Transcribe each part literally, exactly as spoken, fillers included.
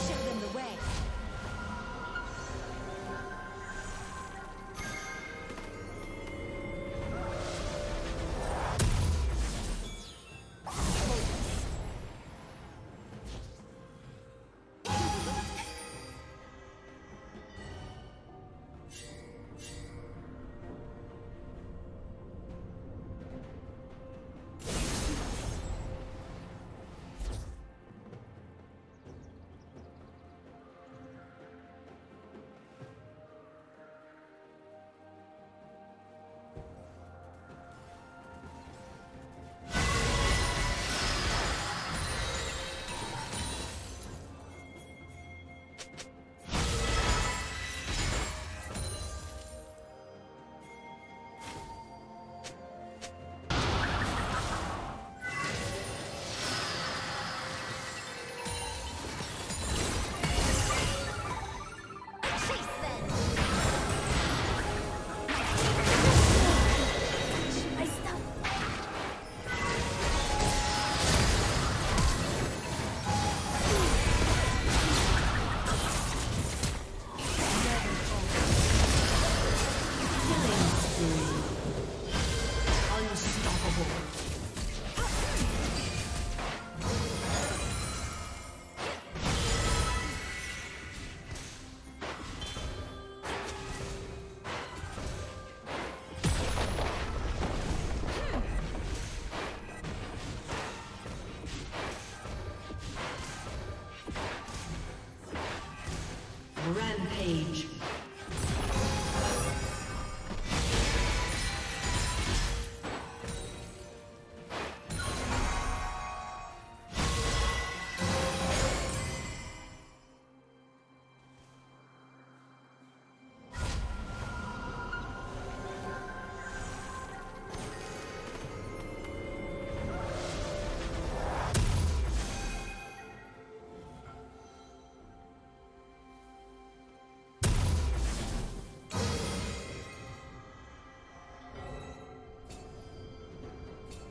Show them the way.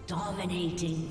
Dominating.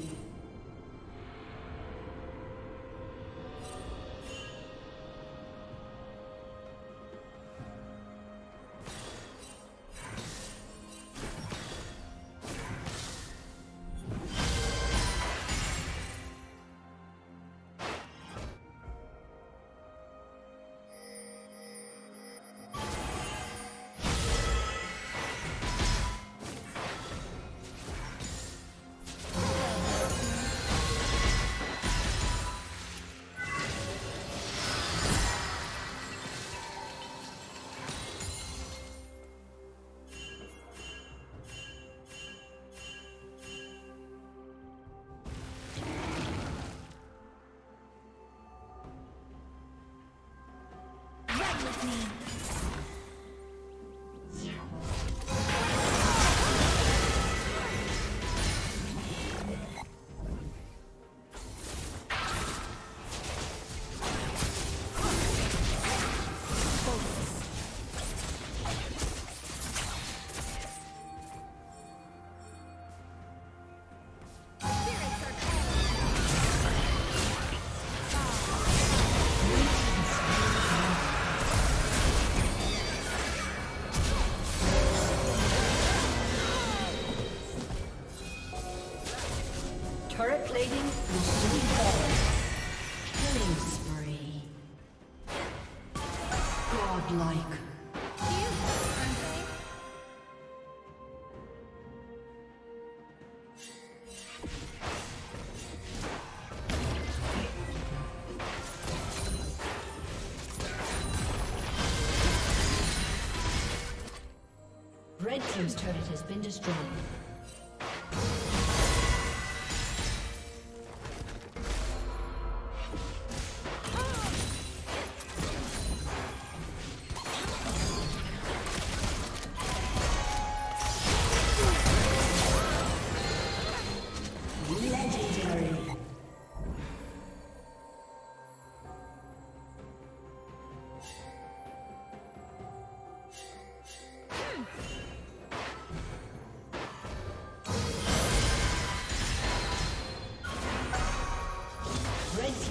Red team's turret has been destroyed.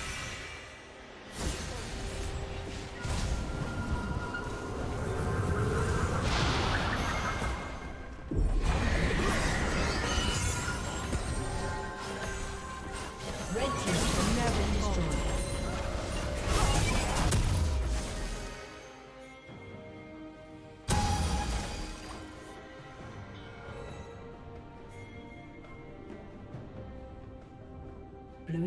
Team's turret has been destroyed. Blue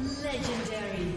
Legendary.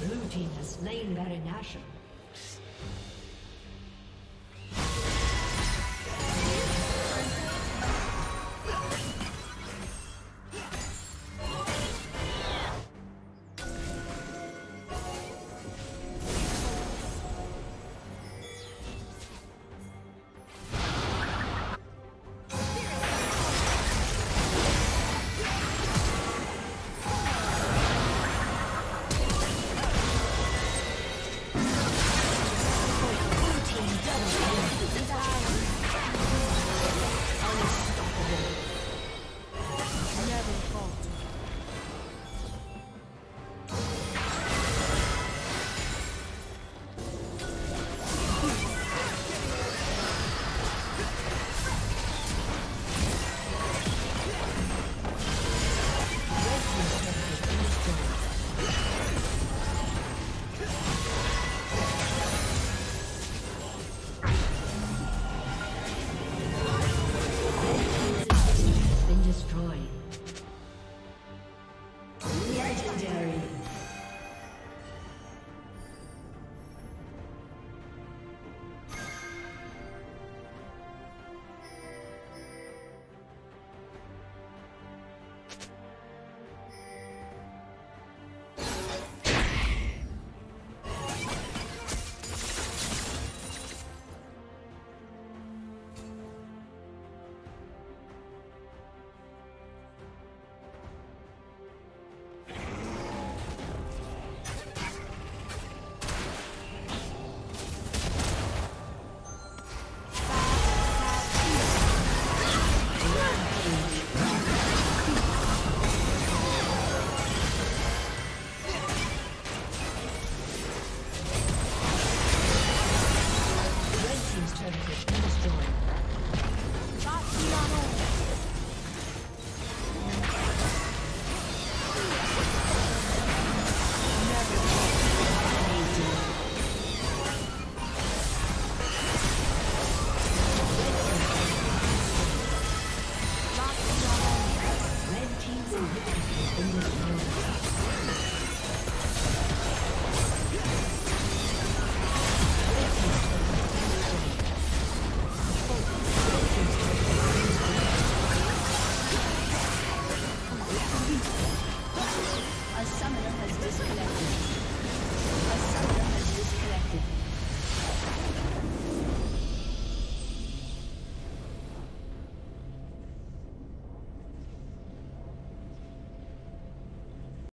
Blue team has slain Baron Nashor.